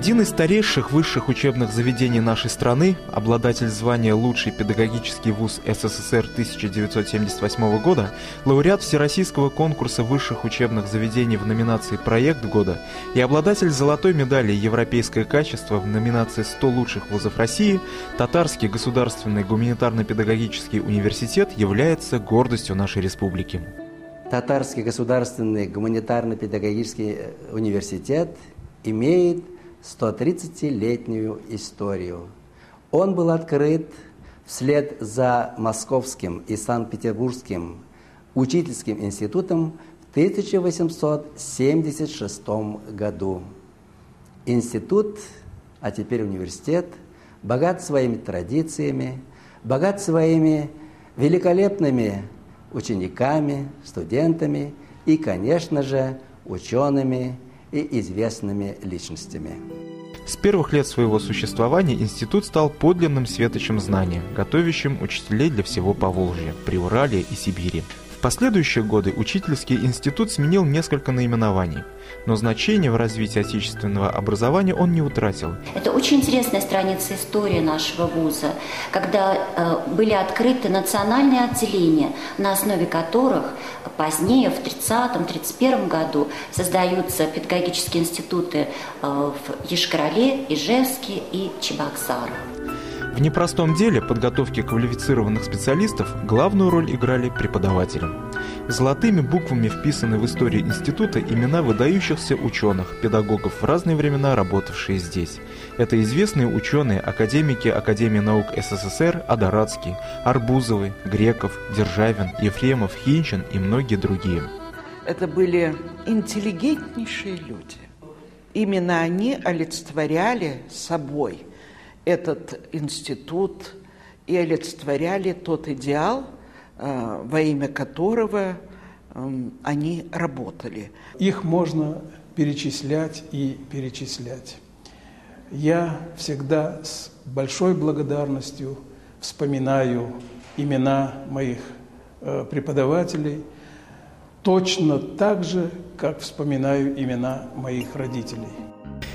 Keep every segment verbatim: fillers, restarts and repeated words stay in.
Один из старейших высших учебных заведений нашей страны, обладатель звания «Лучший педагогический вуз СССР» тысяча девятьсот семьдесят восьмого года, лауреат Всероссийского конкурса высших учебных заведений в номинации «Проект года» и обладатель золотой медали «Европейское качество» в номинации «сто лучших вузов России», Татарский государственный гуманитарно-педагогический университет является гордостью нашей республики. Татарский государственный гуманитарно-педагогический университет имеет сто тридцатилетнюю историю. Он был открыт вслед за Московским и Санкт-Петербургским учительским институтом в тысяча восемьсот семьдесят шестом году. Институт, а теперь университет, богат своими традициями, богат своими великолепными учениками, студентами и, конечно же, учеными и известными личностями. С первых лет своего существования институт стал подлинным светочем знания, готовящим учителей для всего Поволжья, Приуралья и Сибири. В последующие годы учительский институт сменил несколько наименований, но значение в развитии отечественного образования он не утратил. Это очень интересная страница истории нашего вуза, когда э, были открыты национальные отделения, на основе которых позднее, в тридцатом — тридцать первом году, создаются педагогические институты э, в Йошкар-Оле, Ижевске и Чебоксарах. В непростом деле подготовки квалифицированных специалистов главную роль играли преподаватели. Золотыми буквами вписаны в истории института имена выдающихся ученых, педагогов в разные времена, работавшие здесь. Это известные ученые, академики Академии наук СССР Адорадский, Арбузовы, Греков, Державин, Ефремов, Хинчин и многие другие. Это были интеллигентнейшие люди. Именно они олицетворяли собой этот институт и олицетворяли тот идеал, во имя которого они работали. Их можно перечислять и перечислять. Я всегда с большой благодарностью вспоминаю имена моих преподавателей, точно так же, как вспоминаю имена моих родителей.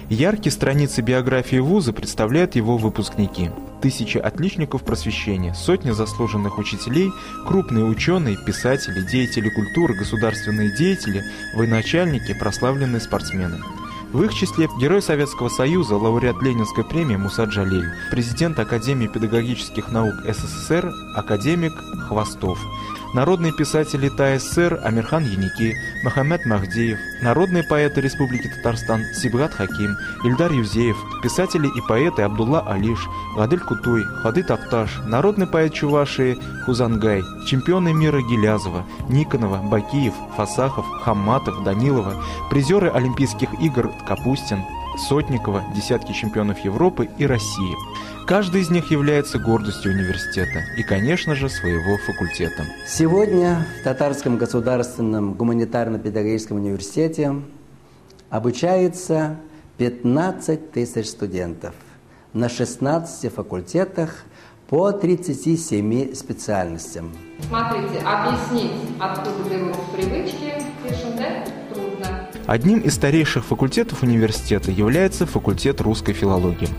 Яркие страницы биографии вуза представляют его выпускники. Тысячи отличников просвещения, сотни заслуженных учителей, крупные ученые, писатели, деятели культуры, государственные деятели, военачальники, прославленные спортсмены. В их числе герой Советского Союза, лауреат Ленинской премии Муса Джалиль, президент Академии педагогических наук СССР, академик Хвостов. Народные писатели ТАССР Амирхан Еники, Мухаммад Магдеев, народные поэты Республики Татарстан Сибгат Хаким, Ильдар Юзеев, писатели и поэты Абдулла Алиш, Гадыль Кутуй, Хадыт Апташ, народный поэт Чувашии Хузангай, чемпионы мира Гилязова, Никонова, Бакиев, Фасахов, Хамматов, Данилова, призеры Олимпийских игр Капустин, Сотникова, десятки чемпионов Европы и России. Каждый из них является гордостью университета и, конечно же, своего факультета. Сегодня в Татарском государственном гуманитарно-педагогическом университете обучается пятнадцать тысяч студентов на шестнадцати факультетах по тридцати семи специальностям. Смотрите, объяснить, откуда берут привычки, пишем, да? Одним из старейших факультетов университета является факультет русской филологии.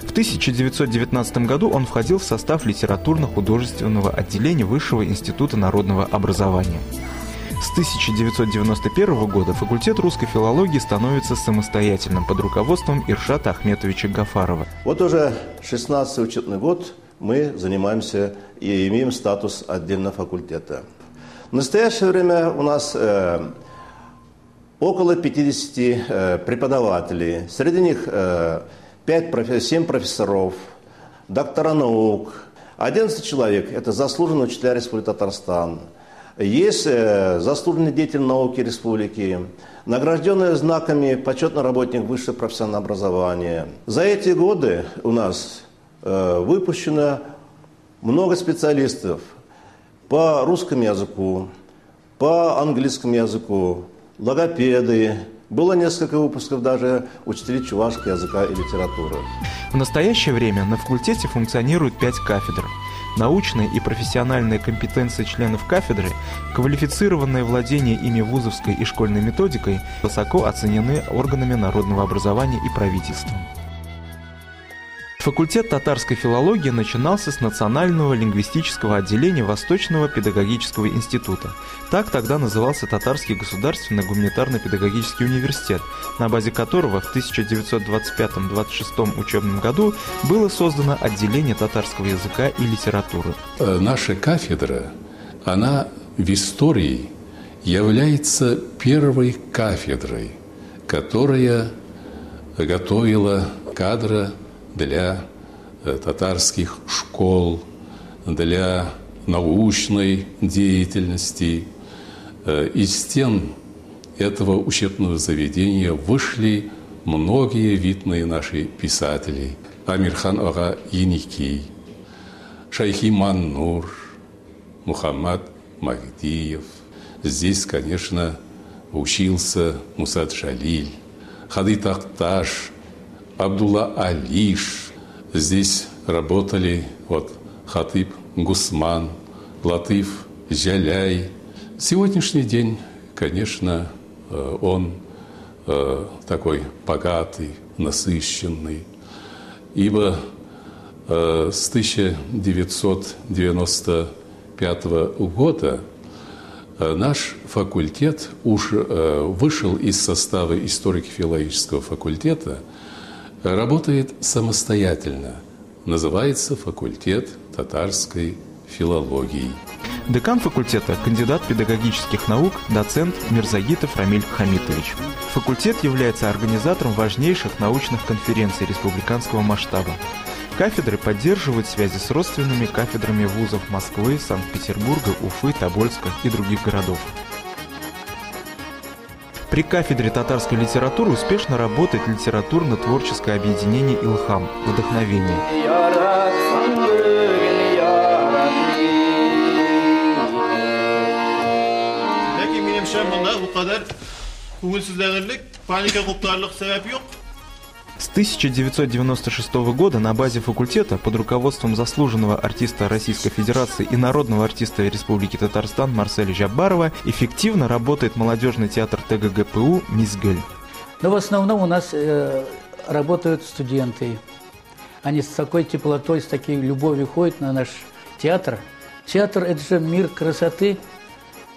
В тысяча девятьсот девятнадцатом году он входил в состав литературно-художественного отделения Высшего института народного образования. С тысяча девятьсот девяносто первого года факультет русской филологии становится самостоятельным под руководством Иршата Ахметовича Гафурова. Вот уже шестнадцатый учебный год мы занимаемся и имеем статус отдельного факультета. В настоящее время у нас э, около пятидесяти э, преподавателей, среди них э, семь профессоров, доктора наук, одиннадцать человек – это заслуженные учителя Республики Татарстан, есть э, заслуженный деятель науки республики, награжденные знаками почетный работник высшего профессионального образования. За эти годы у нас э, выпущено много специалистов по русскому языку, по английскому языку, логопеды, Было несколько выпусков даже «Учителей чувашского языка и литературы». В настоящее время на факультете функционирует пять кафедр. Научные и профессиональные компетенции членов кафедры, квалифицированное владение ими вузовской и школьной методикой высоко оценены органами народного образования и правительством. Факультет татарской филологии начинался с Национального лингвистического отделения Восточного педагогического института. Так тогда назывался Татарский государственный гуманитарно-педагогический университет, на базе которого в тысяча девятьсот двадцать пятом — двадцать шестом учебном году было создано отделение татарского языка и литературы. Наша кафедра, она в истории является первой кафедрой, которая готовила кадры для татарских школ, для научной деятельности. Из стен этого учебного заведения вышли многие видные наши писатели. Амирхан ага Еники, Шайхи Маннур, Мухаммад Магдеев. Здесь, конечно, учился Муса Джалиль, Хадыт Апташ, Абдулла Алиш. Здесь работали вот Хатип Гусман, Латиф Зяляй. Сегодняшний день, конечно, он такой богатый, насыщенный, ибо с тысяча девятьсот девяносто пятого года наш факультет уж вышел из состава историко-филологического факультета, работает самостоятельно. Называется факультет татарской филологии. Декан факультета, кандидат педагогических наук, доцент Мирзагитов Рамиль Хамитович. Факультет является организатором важнейших научных конференций республиканского масштаба. Кафедры поддерживают связи с родственными кафедрами вузов Москвы, Санкт-Петербурга, Уфы, Тобольска и других городов. При кафедре татарской литературы успешно работает литературно-творческое объединение «Илхам» – «Вдохновение». С тысяча девятьсот девяносто шестого года на базе факультета под руководством заслуженного артиста Российской Федерации и народного артиста Республики Татарстан Марселя Жаббарова эффективно работает молодежный театр тэ гэ гэ пэ у «Мизгель». Но в основном у нас э, работают студенты. Они с такой теплотой, с такой любовью ходят на наш театр. Театр – это же мир красоты.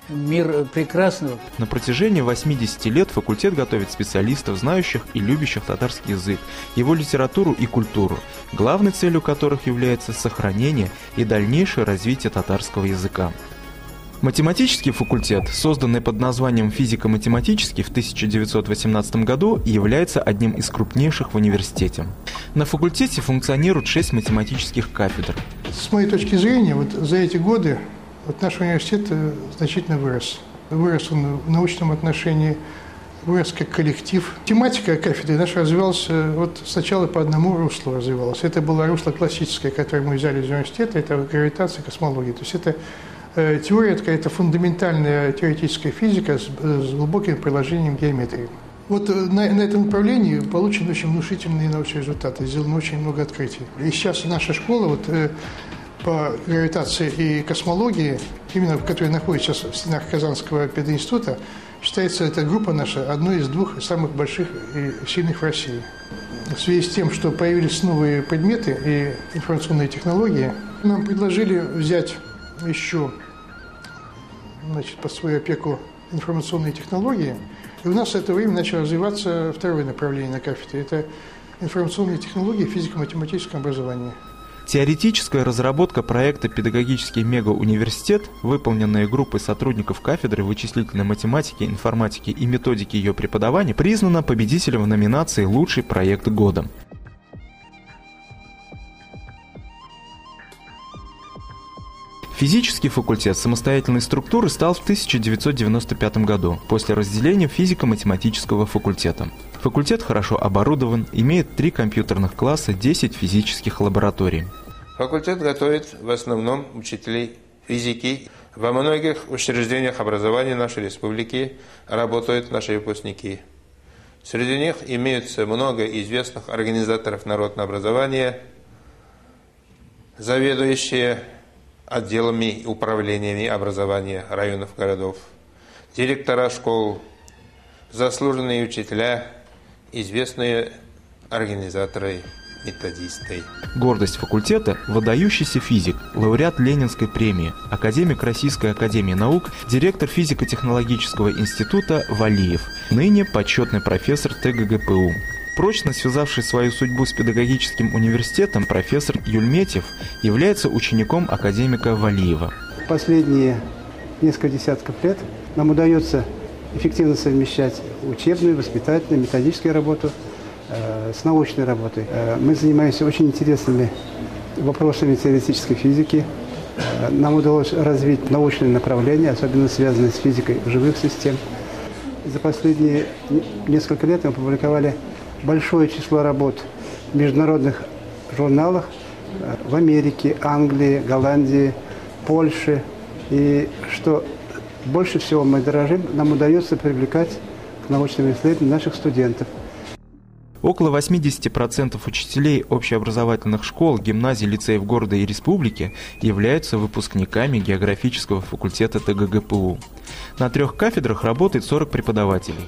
Мир прекрасного. На протяжении восьмидесяти лет факультет готовит специалистов, знающих и любящих татарский язык, его литературу и культуру, главной целью которых является сохранение и дальнейшее развитие татарского языка. Математический факультет, созданный под названием «Физико-математический» в тысяча девятьсот восемнадцатом году, является одним из крупнейших в университете. На факультете функционируют шесть математических кафедр. С моей точки зрения, вот за эти годы вот наш университет значительно вырос. Вырос он в научном отношении, вырос как коллектив. Тематика кафедры наша развивалась вот сначала по одному руслу развивалась. Это было русло классическое, которое мы взяли из университета, это гравитация, космология. То есть это э, теория, это какая-то фундаментальная теоретическая физика с, с глубоким приложением геометрии. Вот на, на этом направлении получены очень внушительные научные результаты, сделано очень много открытий. И сейчас наша школа вот, э, по гравитации и космологии, именно в которой находится сейчас в стенах Казанского пединститута, считается эта группа наша одной из двух самых больших и сильных в России. В связи с тем, что появились новые предметы и информационные технологии, нам предложили взять еще, значит, под свою опеку информационные технологии. И у нас в это время начало развиваться второе направление на кафедре. Это информационные технологии в физико-математическом образовании. Теоретическая разработка проекта «Педагогический мегауниверситет», выполненная группой сотрудников кафедры вычислительной математики, информатики и методики ее преподавания, признана победителем в номинации «Лучший проект года». Физический факультет самостоятельной структуры стал в тысяча девятьсот девяносто пятом году, после разделения физико-математического факультета. Факультет хорошо оборудован, имеет три компьютерных класса, десять физических лабораторий. Факультет готовит в основном учителей физики. Во многих учреждениях образования нашей республики работают наши выпускники. Среди них имеются много известных организаторов народного образования, заведующие отделами и управлениями образования районов городов, директора школ, заслуженные учителя, известные организаторы, методисты. Гордость факультета – выдающийся физик, лауреат Ленинской премии, академик Российской академии наук, директор физико-технологического института Валиев, ныне почетный профессор тэ гэ гэ пэ у. Прочно связавший свою судьбу с педагогическим университетом, профессор Юльметьев является учеником академика Валиева. Последние несколько десятков лет нам удается эффективно совмещать учебную, воспитательную, методическую работу э, с научной работой. Э, мы занимаемся очень интересными вопросами теоретической физики. Э, нам удалось развить научные направления, особенно связанные с физикой живых систем. За последние несколько лет мы опубликовали большое число работ в международных журналах в Америке, Англии, Голландии, Польше. И что больше всего мы дорожим, нам удается привлекать к научным исследованиям наших студентов. Около восьмидесяти процентов учителей общеобразовательных школ, гимназий, лицеев города и республики являются выпускниками географического факультета тэ гэ гэ пэ у. На трех кафедрах работает сорок преподавателей.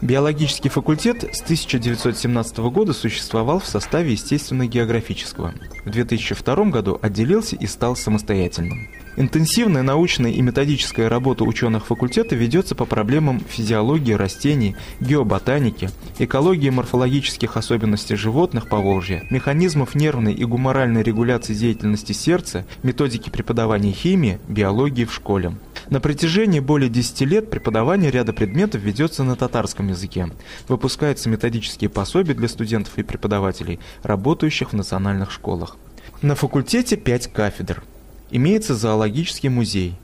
Биологический факультет с тысяча девятьсот семнадцатого года существовал в составе естественно-географического. В две тысячи втором году отделился и стал самостоятельным. Интенсивная научная и методическая работа ученых факультета ведется по проблемам физиологии растений, геоботаники, экологии морфологических особенностей животных Поволжья, механизмов нервной и гуморальной регуляции деятельности сердца, методики преподавания химии, биологии в школе. На протяжении более десяти лет преподавание ряда предметов ведется на татарском языке. Выпускаются методические пособия для студентов и преподавателей, работающих в национальных школах. На факультете пять кафедр. Имеется зоологический музей.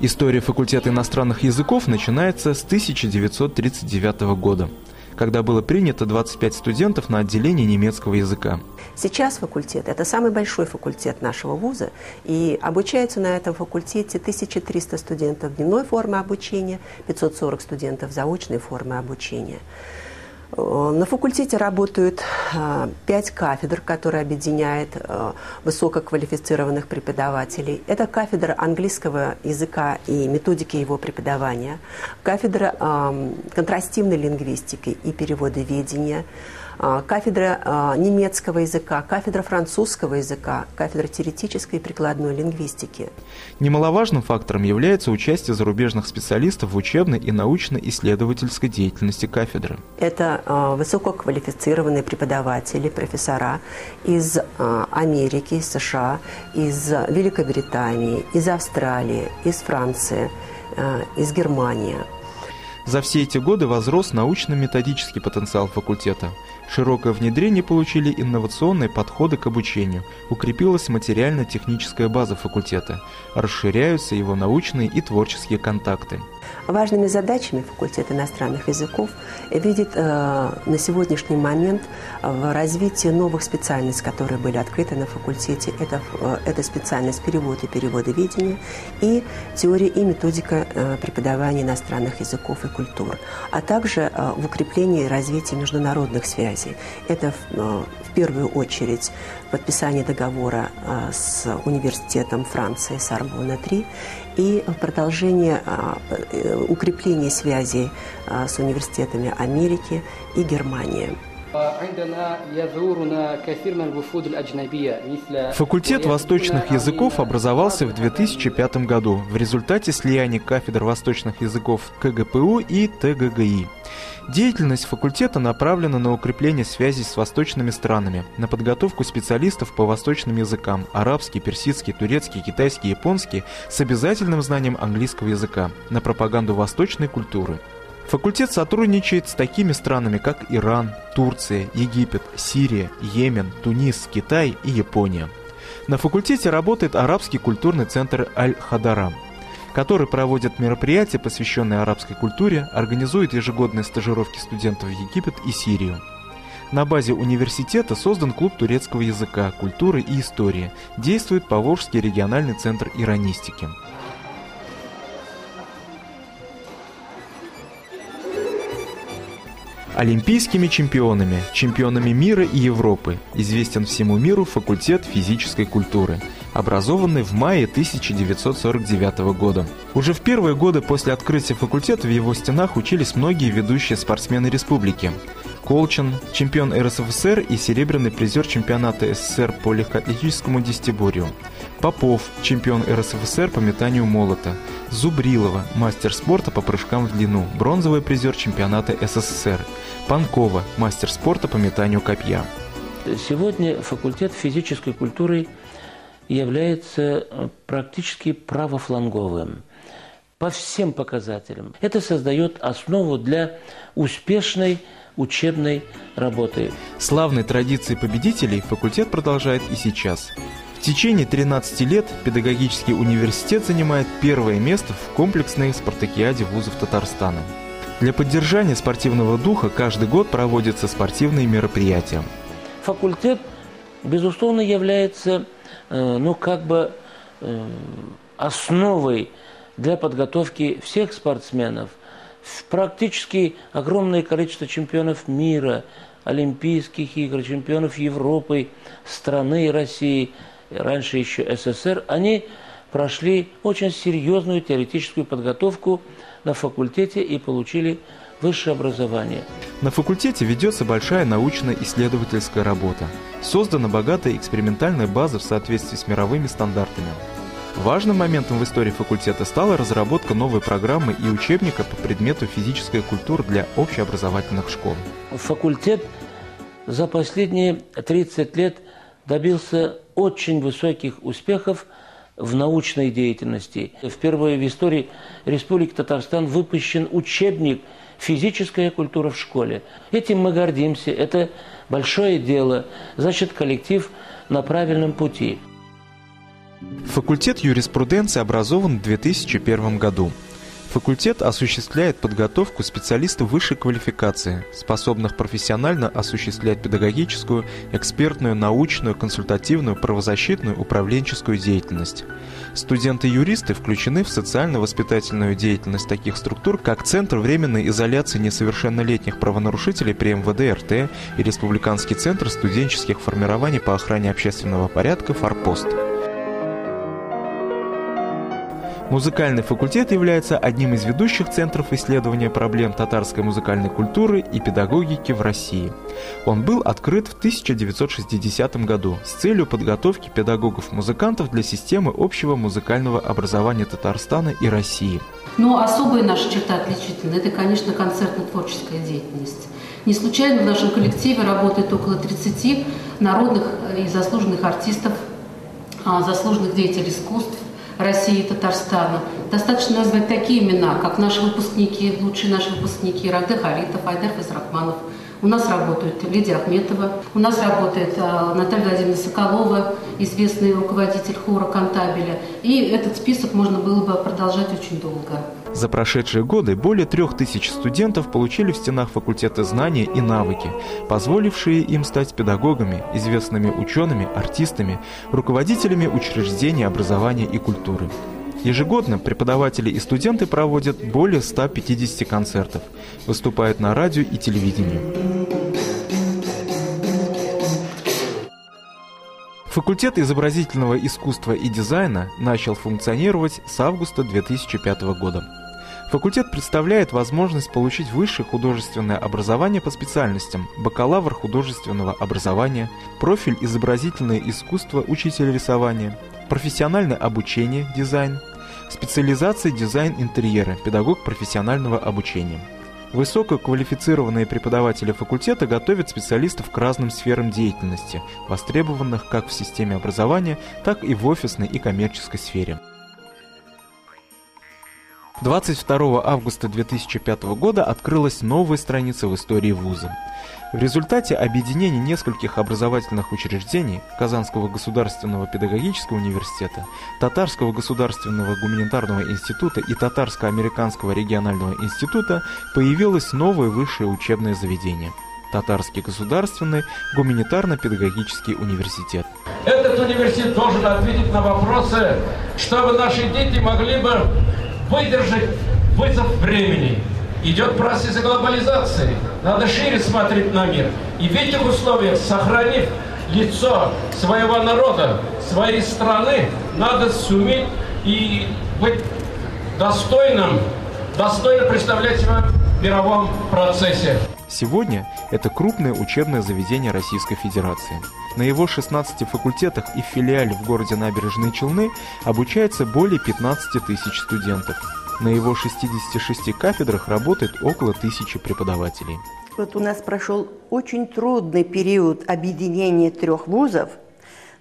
История факультета иностранных языков начинается с тысяча девятьсот тридцать девятого года, когда было принято двадцать пять студентов на отделение немецкого языка. Сейчас факультет – это самый большой факультет нашего вуза, и обучаются на этом факультете тысяча триста студентов дневной формы обучения, пятьсот сорок студентов заочной формы обучения. На факультете работают пять кафедр, которые объединяют высококвалифицированных преподавателей. Это кафедра английского языка и методики его преподавания, кафедра контрастивной лингвистики и переводоведения, кафедра немецкого языка, кафедра французского языка, кафедра теоретической и прикладной лингвистики. Немаловажным фактором является участие зарубежных специалистов в учебной и научно-исследовательской деятельности кафедры. Это высококвалифицированные преподаватели, профессора из Америки, из США, из Великобритании, из Австралии, из Франции, из Германии. За все эти годы возрос научно-методический потенциал факультета. Широкое внедрение получили инновационные подходы к обучению, укрепилась материально-техническая база факультета, расширяются его научные и творческие контакты. Важными задачами факультета иностранных языков видит э, на сегодняшний момент в развитии новых специальностей, которые были открыты на факультете. Это, э, это специальность перевода и переводоведения и теория и методика э, преподавания иностранных языков и культур, а также э, в укреплении и развитии международных связей. Это э, в первую очередь подписание договора э, с университетом Франции Сорбонна три и продолжение э, укрепления связей э, с университетами Америки и Германии. Факультет восточных языков образовался в две тысячи пятом году в результате слияния кафедр восточных языков ка гэ пэ у и тэ гэ гэ и. Деятельность факультета направлена на укрепление связей с восточными странами, на подготовку специалистов по восточным языкам – арабский, персидский, турецкий, китайский, японский – с обязательным знанием английского языка, на пропаганду восточной культуры. Факультет сотрудничает с такими странами, как Иран, Турция, Египет, Сирия, Йемен, Тунис, Китай и Япония. На факультете работает арабский культурный центр «Аль-Хадара», который проводит мероприятия, посвященные арабской культуре, организует ежегодные стажировки студентов в Египет и Сирию. На базе университета создан клуб турецкого языка, культуры и истории. Действует Поволжский региональный центр иранистики. Олимпийскими чемпионами, чемпионами мира и Европы, известен всему миру факультет физической культуры, образованный в мае тысяча девятьсот сорок девятого года. Уже в первые годы после открытия факультета в его стенах учились многие ведущие спортсмены республики. Колчин, чемпион эр эс эф эс эр и серебряный призер чемпионата эс эс эс эр по легкоатлетическому десятиборью. Попов, чемпион эр эс эф эс эр по метанию молота. Зубрилова, мастер спорта по прыжкам в длину, бронзовый призер чемпионата эс эс эс эр. Панкова, мастер спорта по метанию копья. Сегодня факультет физической культуры является практически правофланговым по всем показателям. Это создает основу для успешной учебной работы. Славной традиции победителей факультет продолжает и сейчас. В течение тринадцати лет педагогический университет занимает первое место в комплексной спартакиаде вузов Татарстана. Для поддержания спортивного духа каждый год проводятся спортивные мероприятия. Факультет, безусловно, является, ну, как бы основой для подготовки всех спортсменов. Практически огромное количество чемпионов мира, Олимпийских игр, чемпионов Европы, страны России, раньше еще СССР, они прошли очень серьезную теоретическую подготовку на факультете и получили высшее образование. На факультете ведется большая научно-исследовательская работа. Создана богатая экспериментальная база в соответствии с мировыми стандартами. Важным моментом в истории факультета стала разработка новой программы и учебника по предмету физическая культура для общеобразовательных школ. Факультет за последние тридцать лет добился очень высоких успехов в научной деятельности. Впервые в истории Республики Татарстан выпущен учебник «Физическая культура в школе». Этим мы гордимся, это большое дело, значит, коллектив на правильном пути. Факультет юриспруденции образован в две тысячи первом году. Факультет осуществляет подготовку специалистов высшей квалификации, способных профессионально осуществлять педагогическую, экспертную, научную, консультативную, правозащитную, управленческую деятельность. Студенты-юристы включены в социально-воспитательную деятельность таких структур, как Центр временной изоляции несовершеннолетних правонарушителей при эм вэ дэ эр тэ и Республиканский центр студенческих формирований по охране общественного порядка «Форпост». Музыкальный факультет является одним из ведущих центров исследования проблем татарской музыкальной культуры и педагогики в России. Он был открыт в тысяча девятьсот шестидесятом году с целью подготовки педагогов-музыкантов для системы общего музыкального образования Татарстана и России. Но особая наша черта отличительная – это, конечно, концертно-творческая деятельность. Не случайно в нашем коллективе работает около тридцати народных и заслуженных артистов, заслуженных деятелей искусств России и Татарстана. Достаточно назвать такие имена, как наши выпускники, лучшие наши выпускники, Рагде Харитов, Айдар Фазрахманов. У нас работают Лидия Ахметова, у нас работает Наталья Владимировна Соколова, известный руководитель хора Кантабеля. И этот список можно было бы продолжать очень долго. За прошедшие годы более трех тысяч студентов получили в стенах факультета знания и навыки, позволившие им стать педагогами, известными учеными, артистами, руководителями учреждений образования и культуры. Ежегодно преподаватели и студенты проводят более ста пятидесяти концертов, выступают на радио и телевидении. Факультет изобразительного искусства и дизайна начал функционировать с августа две тысячи пятого года. Факультет представляет возможность получить высшее художественное образование по специальностям: бакалавр художественного образования, профиль изобразительное искусство, учитель рисования, профессиональное обучение, дизайн, специализация дизайн интерьера, педагог профессионального обучения. Высококвалифицированные преподаватели факультета готовят специалистов к разным сферам деятельности, востребованных как в системе образования, так и в офисной и коммерческой сфере. двадцать второго августа две тысячи пятого года открылась новая страница в истории вуза. В результате объединения нескольких образовательных учреждений Казанского государственного педагогического университета, Татарского государственного гуманитарного института и Татарско-американского регионального института появилось новое высшее учебное заведение – Татарский государственный гуманитарно-педагогический университет. Этот университет должен ответить на вопросы, чтобы наши дети могли бы выдержать вызов времени Идет процесс глобализации. Надо шире смотреть на мир. И в этих условиях, сохранив лицо своего народа, своей страны, надо суметь и быть достойным, достойно представлять себя в мировом процессе. Сегодня это крупное учебное заведение Российской Федерации. На его шестнадцати факультетах и филиале в городе Набережные Челны обучается более пятнадцати тысяч студентов. На его шестидесяти шести кафедрах работает около тысячи преподавателей. Вот у нас прошел очень трудный период объединения трех вузов,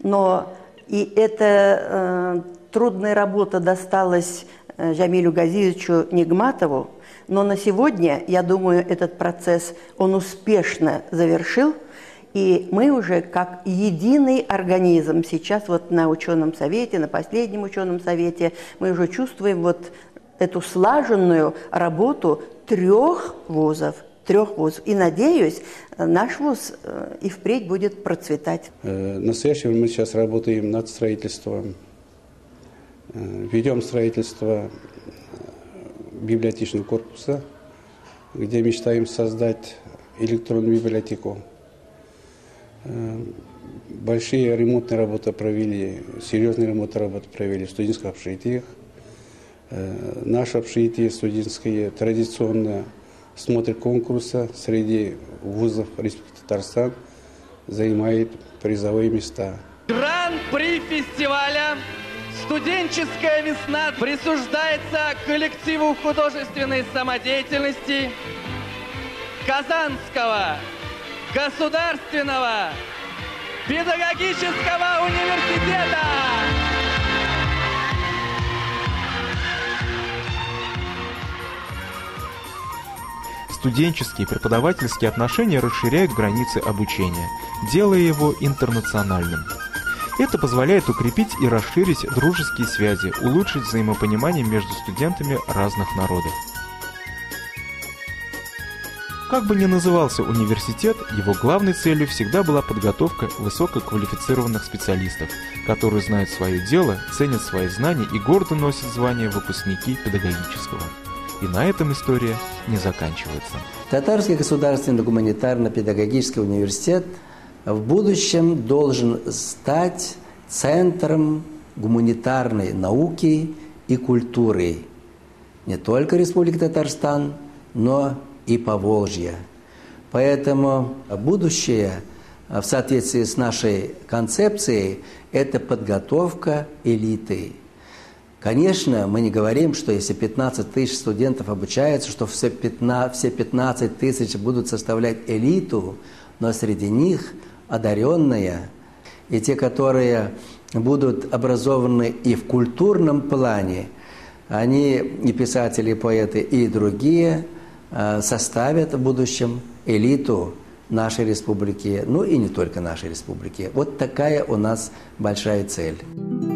но и эта э, трудная работа досталась Жамилю Газизовичу Нигматову, но на сегодня, я думаю, этот процесс он успешно завершил, и мы уже как единый организм сейчас вот на ученом совете, на последнем ученом совете, мы уже чувствуем вот эту слаженную работу трех вузов, трех вузов. И, надеюсь, наш вуз и впредь будет процветать. В настоящее время мы сейчас работаем над строительством, ведем строительство библиотечного корпуса, где мечтаем создать электронную библиотеку. Большие ремонтные работы провели, серьезные ремонтные работы провели в студенческих общежитиях. Наше общежитие студентское традиционно смотрит конкурса среди вузов Республики Татарстан, занимает призовые места. Гран-при фестиваля «Студенческая весна» присуждается коллективу художественной самодеятельности Казанского государственного педагогического университета. Студенческие и преподавательские отношения расширяют границы обучения, делая его интернациональным. Это позволяет укрепить и расширить дружеские связи, улучшить взаимопонимание между студентами разных народов. Как бы ни назывался университет, его главной целью всегда была подготовка высококвалифицированных специалистов, которые знают свое дело, ценят свои знания и гордо носят звание выпускники педагогического. И на этом история не заканчивается. Татарский государственный гуманитарно-педагогический университет в будущем должен стать центром гуманитарной науки и культуры не только Республики Татарстан, но и Поволжья. Поэтому будущее в соответствии с нашей концепцией – это подготовка элиты. Конечно, мы не говорим, что если пятнадцать тысяч студентов обучаются, что все пятнадцать тысяч будут составлять элиту, но среди них – одаренные, и те, которые будут образованы и в культурном плане, они, и писатели, и поэты, и другие, составят в будущем элиту нашей республики, ну и не только нашей республики. Вот такая у нас большая цель.